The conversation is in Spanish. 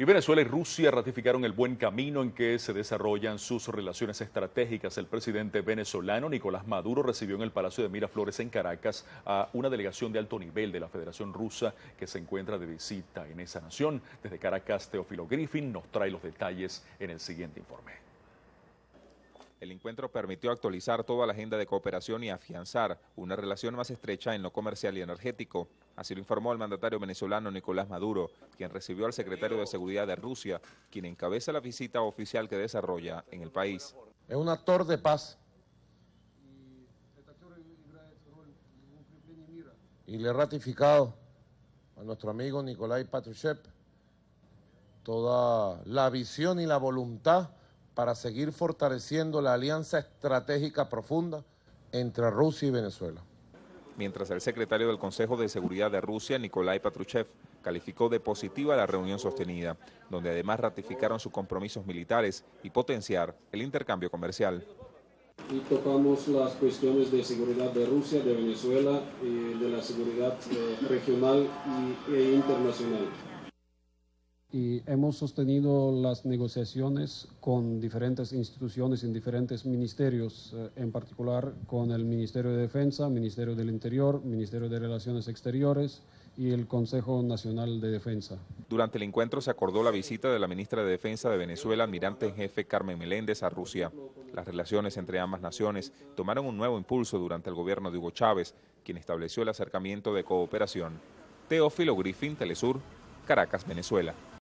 Y Venezuela y Rusia ratificaron el buen camino en que se desarrollan sus relaciones estratégicas. El presidente venezolano Nicolás Maduro recibió en el Palacio de Miraflores en Caracas a una delegación de alto nivel de la Federación Rusa que se encuentra de visita en esa nación. Desde Caracas, Teófilo Griffin nos trae los detalles en el siguiente informe. El encuentro permitió actualizar toda la agenda de cooperación y afianzar una relación más estrecha en lo comercial y energético. Así lo informó el mandatario venezolano Nicolás Maduro, quien recibió al secretario de Seguridad de Rusia, quien encabeza la visita oficial que desarrolla en el país. Es un actor de paz. Y le he ratificado a nuestro amigo Nicolás Patrushev toda la visión y la voluntad para seguir fortaleciendo la alianza estratégica profunda entre Rusia y Venezuela. Mientras el secretario del Consejo de Seguridad de Rusia, Nicolás Patrushev, calificó de positiva la reunión sostenida, donde además ratificaron sus compromisos militares y potenciar el intercambio comercial. Y tocamos las cuestiones de seguridad de Rusia, de Venezuela, y de la seguridad regional e internacional. Y hemos sostenido las negociaciones con diferentes instituciones en diferentes ministerios, en particular con el Ministerio de Defensa, Ministerio del Interior, Ministerio de Relaciones Exteriores y el Consejo Nacional de Defensa. Durante el encuentro se acordó la visita de la ministra de Defensa de Venezuela, almirante en jefe Carmen Meléndez, a Rusia. Las relaciones entre ambas naciones tomaron un nuevo impulso durante el gobierno de Hugo Chávez, quien estableció el acercamiento de cooperación. Teófilo Griffin, TeleSUR, Caracas, Venezuela.